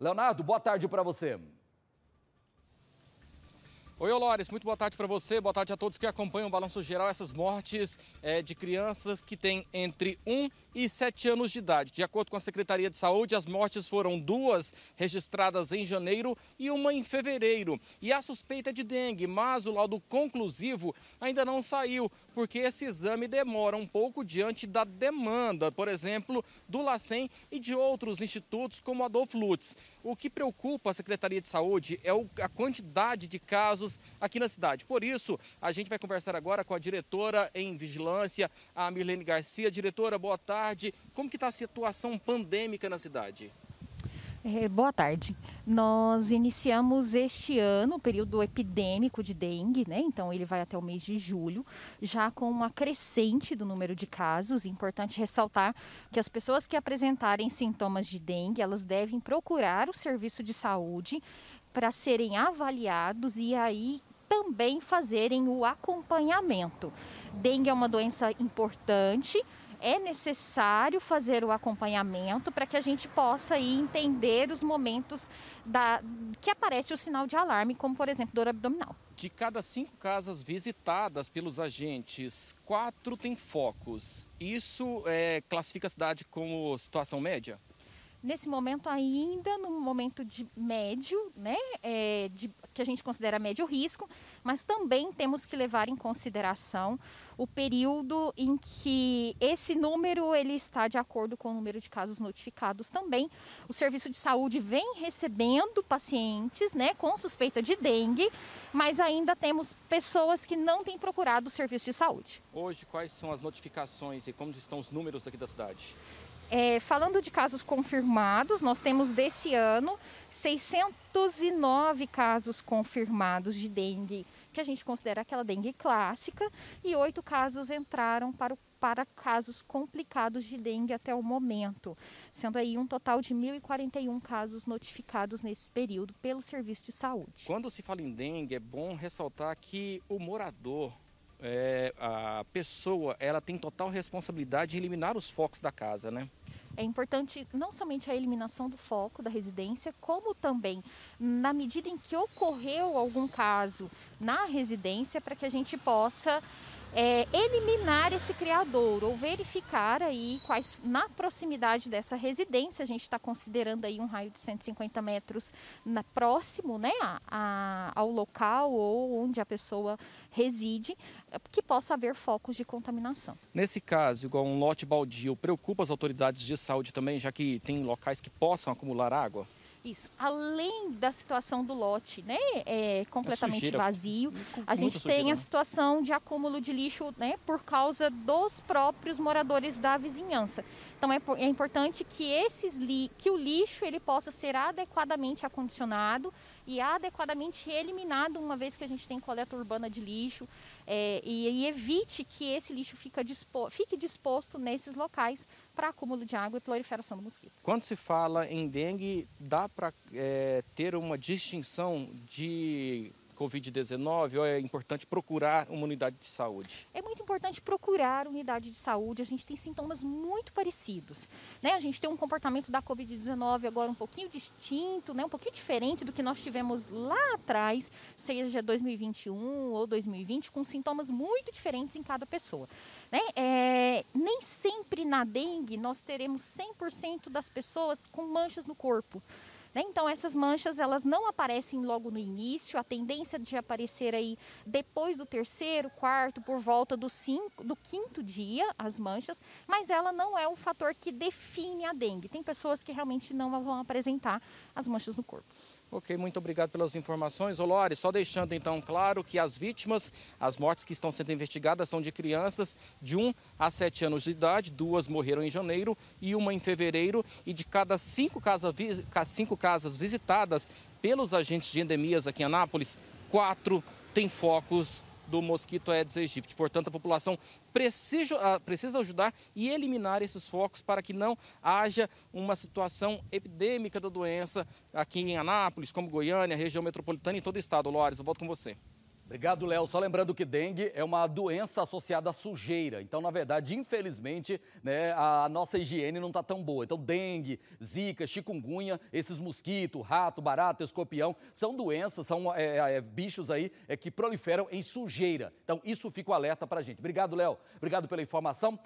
Leonardo, boa tarde para você. Oi, Olores, muito boa tarde para você, boa tarde a todos que acompanham o Balanço Geral. Essas mortes de crianças que têm entre 1 e 7 anos de idade. De acordo com a Secretaria de Saúde, as mortes foram 2 registradas em janeiro e 1 em fevereiro. E a suspeita de dengue, mas o laudo conclusivo ainda não saiu, porque esse exame demora um pouco diante da demanda, por exemplo, do LACEM e de outros institutos como Adolfo Lutz. O que preocupa a Secretaria de Saúde é a quantidade de casos aqui na cidade. Por isso, a gente vai conversar agora com a diretora em vigilância, a Mirlene Garcia. Diretora, boa tarde. Como que está a situação pandêmica na cidade? Boa tarde. Nós iniciamos este ano o período epidêmico de dengue, né? Então ele vai até o mês de julho, já com uma crescente do número de casos. Importante ressaltar que as pessoas que apresentarem sintomas de dengue, elas devem procurar o serviço de saúde para serem avaliados e aí também fazerem o acompanhamento. Dengue é uma doença importante, é necessário fazer o acompanhamento para que a gente possa aí entender os momentos que aparece o sinal de alarme, como por exemplo, dor abdominal. De cada 5 casas visitadas pelos agentes, 4 têm focos. Isso classifica a cidade como situação média? Nesse momento ainda, no momento de médio, né, que a gente considera médio risco, mas também temos que levar em consideração o período em que esse número ele está de acordo com o número de casos notificados também. O serviço de saúde vem recebendo pacientes, né, com suspeita de dengue, mas ainda temos pessoas que não têm procurado o serviço de saúde. Hoje, quais são as notificações e como estão os números aqui da cidade? Falando de casos confirmados, nós temos desse ano 609 casos confirmados de dengue, que a gente considera aquela dengue clássica, e 8 casos entraram para casos complicados de dengue até o momento, sendo aí um total de 1.041 casos notificados nesse período pelo serviço de saúde. Quando se fala em dengue, é bom ressaltar que o morador... a pessoa, ela tem total responsabilidade em eliminar os focos da casa, né? É importante não somente a eliminação do foco da residência, como também na medida em que ocorreu algum caso na residência, para que a gente possa eliminar esse criador ou verificar aí quais, na proximidade dessa residência, a gente está considerando aí um raio de 150 metros próximo, né, ao local ou onde a pessoa reside, que possa haver focos de contaminação. Nesse caso, igual um lote baldio, preocupa as autoridades de saúde também, já que tem locais que possam acumular água? Isso. Além da situação do lote, né, completamente vazio, a gente tem a situação de acúmulo de lixo, né, por causa dos próprios moradores da vizinhança. Então é importante que o lixo ele possa ser adequadamente acondicionado e adequadamente eliminado, uma vez que a gente tem coleta urbana de lixo, e evite que esse lixo fique disposto nesses locais para acúmulo de água e proliferação do mosquito. Quando se fala em dengue, dá para ter uma distinção de Covid-19 ou é importante procurar uma unidade de saúde? É muito importante procurar unidade de saúde, a gente tem sintomas muito parecidos, né? A gente tem um comportamento da Covid-19 agora um pouquinho distinto, né? Um pouquinho diferente do que nós tivemos lá atrás, seja 2021 ou 2020, com sintomas muito diferentes em cada pessoa, né? Nem sempre na dengue nós teremos 100% das pessoas com manchas no corpo. Então essas manchas elas não aparecem logo no início, a tendência de aparecer aí depois do 3º, 4º, por volta do 5º dia, as manchas, mas ela não é o fator que define a dengue. Tem pessoas que realmente não vão apresentar as manchas no corpo. Ok, muito obrigado pelas informações. Olori, só deixando então claro que as vítimas, as mortes que estão sendo investigadas são de crianças de 1 a 7 anos de idade, 2 morreram em janeiro e 1 em fevereiro. E de cada 5 casas visitadas pelos agentes de endemias aqui em Anápolis, 4 têm focos do mosquito Aedes aegypti. Portanto, a população precisa ajudar e eliminar esses focos para que não haja uma situação epidêmica da doença aqui em Anápolis, como Goiânia, região metropolitana e todo o estado. Lores, eu volto com você. Obrigado, Léo. Só lembrando que dengue é uma doença associada à sujeira. Então, na verdade, infelizmente, né, a nossa higiene não está tão boa. Então, dengue, zika, chikungunya, esses mosquitos, rato, barata, escorpião, são doenças, são bichos aí que proliferam em sujeira. Então, isso fica o alerta para a gente. Obrigado, Léo. Obrigado pela informação.